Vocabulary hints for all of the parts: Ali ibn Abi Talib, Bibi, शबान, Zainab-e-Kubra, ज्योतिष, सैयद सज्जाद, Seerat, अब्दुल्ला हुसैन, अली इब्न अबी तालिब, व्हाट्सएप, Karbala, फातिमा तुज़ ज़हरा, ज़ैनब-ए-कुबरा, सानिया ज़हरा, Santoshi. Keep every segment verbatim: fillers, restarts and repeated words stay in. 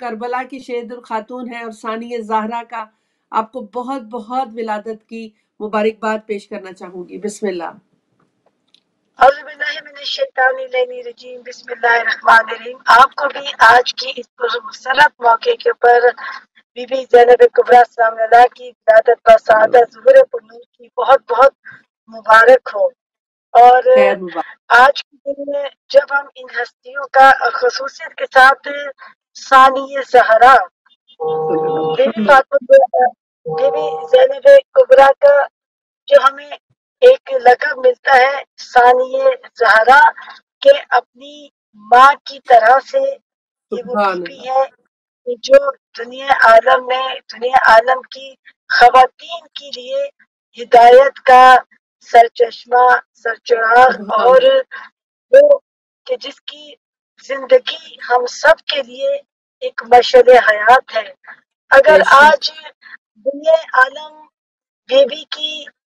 Karbala की शहीदुल खातून है और सानिया ज़हरा का आपको बहुत बहुत विलादत की मुबारकबाद पेश करना चाहूंगी। बिस्मिल्लाह। आपको भी आज की इस मुसर्रत मौके के ऊपर बीबी ज़ैनब-ए-कुबरा की विलादत बसादत ज़ुहूर पुनूर की बहुत बहुत मुबारक हो। और आज के दिन में जब हम इन हस्तियों का खसूसियत के साथ सानिया ज़हरा बीबी ज़ैनब-ए-कुबरा का जो हमें एक लक़ब मिलता है सानिया ज़हरा के अपनी माँ की तरह से ये वो बीबी है जो दुनिया आलम में दुनिया आलम की ख़वातीन के लिए हिदायत का सरचश्मा सरचराग और वो कि जिसकी जिंदगी हम सब के लिए एक मशअल हयात है। अगर आज दुनिया आलम बीबी की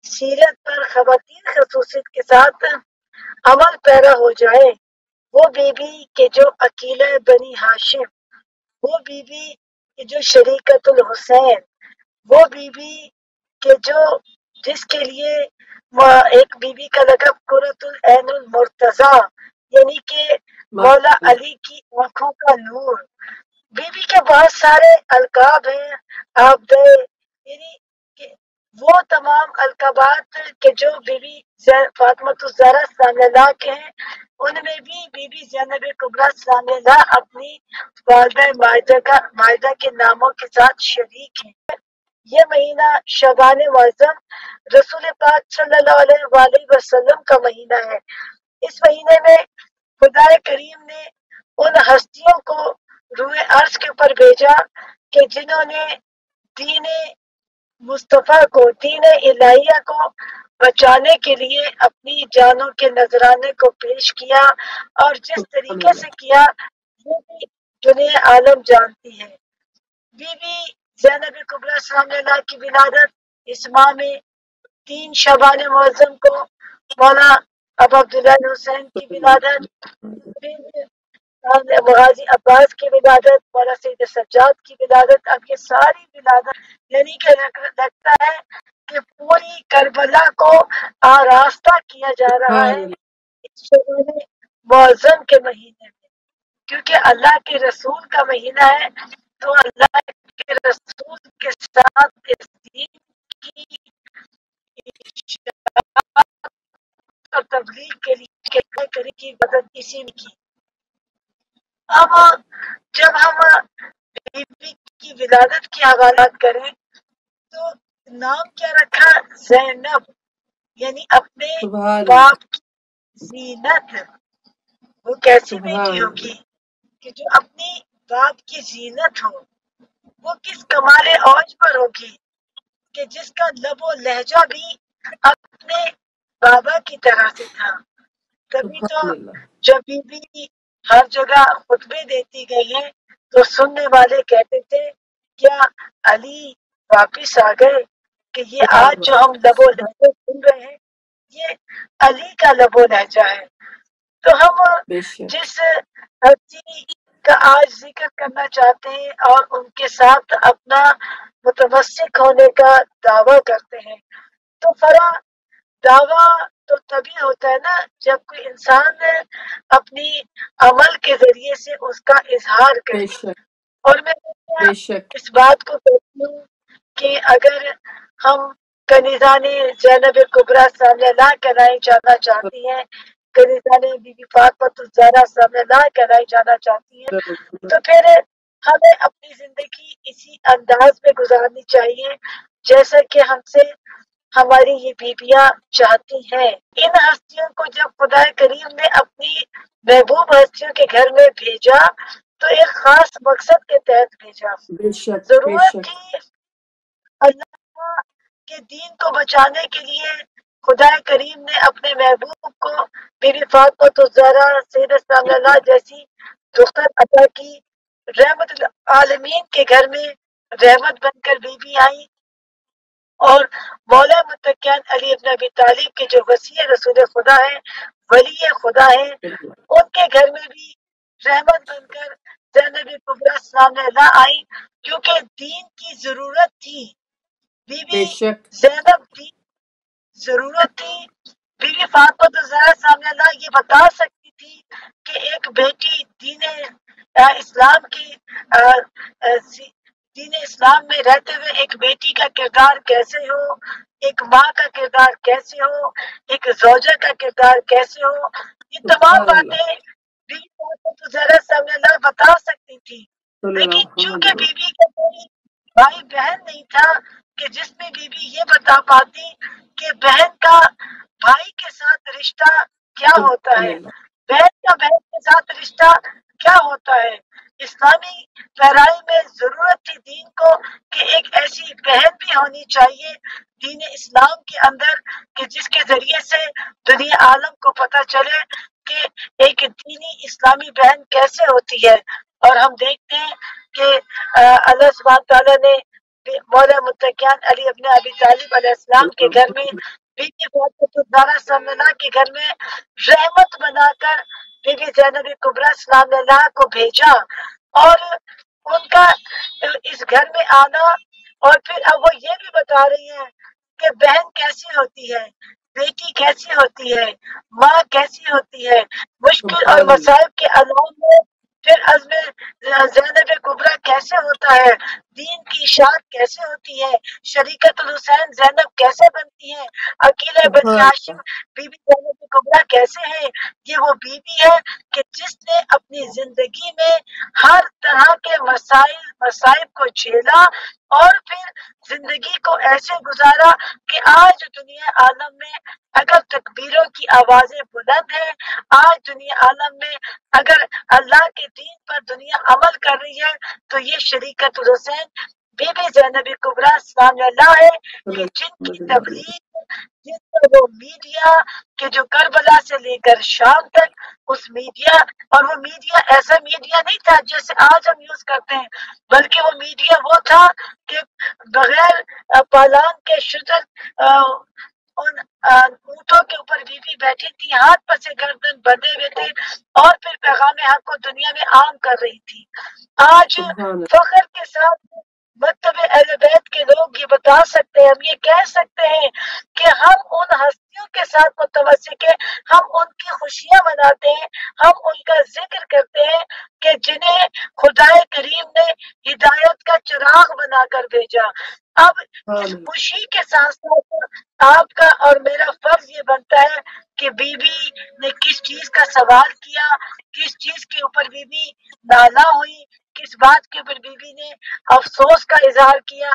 सीरत पर खवातीन खसूसियत के साथ अमल पैरा हो जाए, वो बीबी के जो अकीला बनी हाशिम, वो बीबी के जो शरीकतुल हुसैन, वो बीबी के जो जिसके लिए एक बीबी का लक़ब कुरतुल ऐनुल मुर्तज़ा यानी के मौला अली की आंखों का नूर, बीबी के बहुत सारे अलकाब हैं। आप यानी कि वो तमाम अलकाबात के जो बीबी फातिमा तुज़ ज़हरा सल्लल्लाह के हैं, उनमें भी बीबी ज़ैनब-ए-कुबरा सल्लल्लाह अपनी वालदा मायदा का मायदा के नामों के साथ शरीक है। ये महीना शबान मुअज़्ज़म रसूल पाक सल्लल्लाहु अलैहि वसल्लम का महीना है। इस महीने में खुदा करीम ने उन हस्तियों को रूए अर्ज के ऊपर भेजा कि जिन्होंने दीने मुस्तफ़ा को दीने इलाहिया को बचाने के लिए अपनी जानों के नजराने को पेश किया और जिस तरीके से किया वो भी दुनिया आलम जानती है। बीबी ज़ैनब-ए-कुबरा सल्लल्लाहु की विलादत इस माह में तीन शबान मुअज़्ज़म को मौला अब अब्दुल्ला हुसैन की विलादत, मुग़ाज़ी अब्बास की विलादत, मौला सैयद सज्जाद की विलादत, अब ये सारी विलादत यानी कि लगता है कि पूरी करबला को आरास्ता किया जा रहा है इस शबान मुअज़्ज़म के महीने में, क्योंकि अल्लाह के रसूल का महीना है। तो अल्लाह के रसूल के साथ इस दीन की और तबलीग के लिए करने की मदद किसी ने की। अब जब हम बीबी की विलादत की हवाले करें तो नाम क्या रखा? ज़ैनब यानी अपने बाप की जीनत। वो कैसी बेटी होगी कि जो अपने बाप की जीनत हो? वो किस कमाले औज पर होगी कि जिसका लबो लहजा भी अपने बाबा की तरह से था। तभी तो जब बीबी हर जगह खुतबे देती गई है तो सुनने वाले कहते थे क्या अली वापिस आ गए कि ये आज जो हम लबो लहजा सुन रहे हैं ये अली का लबो लहजा है। तो हम जिस हस्ती का आज जिक्र करना चाहते हैं और उनके साथ अपना मुतमस्सिक होने का दावा करते हैं, तो फरा दावा तो तभी होता है ना जब कोई इंसान अपनी अमल के जरिए से उसका इजहार करे। और मैं इस बात को कहती हूँ कि अगर हम कनीज़ाने ज़ैनब-ए-कुबरा सल्लल्लाह कराए जाना चाहती हैं, कनीज़ाने बीबी फातिमा तुज़ ज़हरा सल्लल्लाह कराए जाना चाहती हैं, तो फिर हमें अपनी जिंदगी इसी अंदाज में गुजारनी चाहिए जैसा कि हमसे हमारी ये बीबियां चाहती हैं। इन हस्तियों को जब खुदा करीम ने अपनी महबूब हस्तियों के घर में भेजा तो एक खास मकसद के तहत भेजा। जरूरत थी अल्लाह के दीन को बचाने के लिए खुदा करीम ने अपने महबूब को बीबी फातिमा तुज़ ज़हरा सैयदा जैसी दुख्तर अता की। रहमत आलमीन के घर में रहमत बनकर बीबी आई और मौला मुत्तक़ियान अली इब्न अबी तालिब के जो वसीय रसूल खुदा है, वली खुदा है, उनके घर में भी रहमत बनकर ज़ैनब-ए-कुब्रा सामने न आई क्योंकि दीन की जरूरत थी। बीबी ज़ैनब की जरूरत थी। बीबी फातिमा तुज़ ज़हरा सामने न ये बता सकती थी कि एक बेटी दीन इस्लाम की आ, आ, दीन इस्लाम में रहते हुए एक बेटी का किरदार कैसे हो, एक माँ का किरदार कैसे हो, एक जोजा का किरदार कैसे हो, ये तमाम बातें बीबी फातिमा तुज़ ज़हरा सामने न बता सकती थी। लेकिन चूंकि बीबी का कोई भाई बहन नहीं था कि जिसमें बीबी ये बता पाती कि बहन का भाई के साथ रिश्ता क्या होता है, बहन का बहन के साथ रिश्ता क्या होता है। इस्लामी पैराई में जरूरत थी दीन को कि एक ऐसी बहन भी होनी चाहिए दीन इस्लाम के अंदर कि जिसके जरिए से दुनिया आलम को पता चले कि एक दीनी इस्लामी बहन कैसे होती है। और हम देखते हैं कि अल्लाह सुब्हान तआला ने मौला मुत्तकियान अली इब्न अबी तालिब अलैहिस्सलाम के घर में बीबी फातिमा तुज़ ज़हरा सल्लल्लाहु अलैहि के घर में रहमत बनाकर बीबी ज़ैनब-ए-कुब्रा सल्लल्लाहु अलैहि को भेजा और उनका इस घर में आना। और फिर अब वो ये भी बता रही है कि बहन कैसी होती है, बेटी कैसी होती है, माँ कैसी होती है। मुश्किल और मसाइब के आलम में फिर अज़्म ज़ैनब-ए-कुब्रा कैसे होता है, दीन की इशाअत कैसे होती है, शरीकतुल हुसैन ज़ैनब कैसे बनती है, अकीला बिन हाशिम बीबी ज़ैनब-ए-कुब्रा कैसे है। ये वो बीबी है कि जिसने अपनी जिंदगी में हर तरह के मसाइल मसाइब को झेला और फिर जिंदगी को ऐसे गुजारा कि आज दुनिया आलम में अगर तकबीरों की आवाजें बुलंद है, आज दुनिया आलम में अगर अल्लाह के दीन पर दुनिया अमल कर रही है, तो ये शरीकतुल हुसैन बीबी ज़ैनब-ए-कुब्रा सल्लल्लाहु अलैहि कि जिनकी तबलीग, जिसका वो मीडिया के जो करबला से लेकर शाम तक उस मीडिया, और वो मीडिया ऐसा मीडिया नहीं था जैसे आज हम यूज करते हैं, बल्कि वो मीडिया वो था कि बगैर पालान के शुतर उन ऊँटों के ऊपर बीबी बैठी थी, हाथ पर से गर्दन बंधे हुए थे और फिर पैगाम हक को दुनिया में आम कर रही थी। आज फख्र के साथ मकतब अहले बैत के लोग ये बता सकते हैं, हम ये कह सकते हैं कि हम उन हस्तियों के साथ मुतमस्सिक हैं, हम उनकी खुशियां मनाते हैं, हम उनका जिक्र करते हैं कि जिन्हें खुदाए करीम ने हिदायत का चिराग बनाकर भेजा। अब इस खुशी के साथ साथ आपका और मेरा फर्ज ये बनता है कि बीबी ने किस चीज का सवाल किया, किस चीज के ऊपर बीबी नाला हुई, किस बात के ऊपर बीबी ने अफसोस का इजहार किया,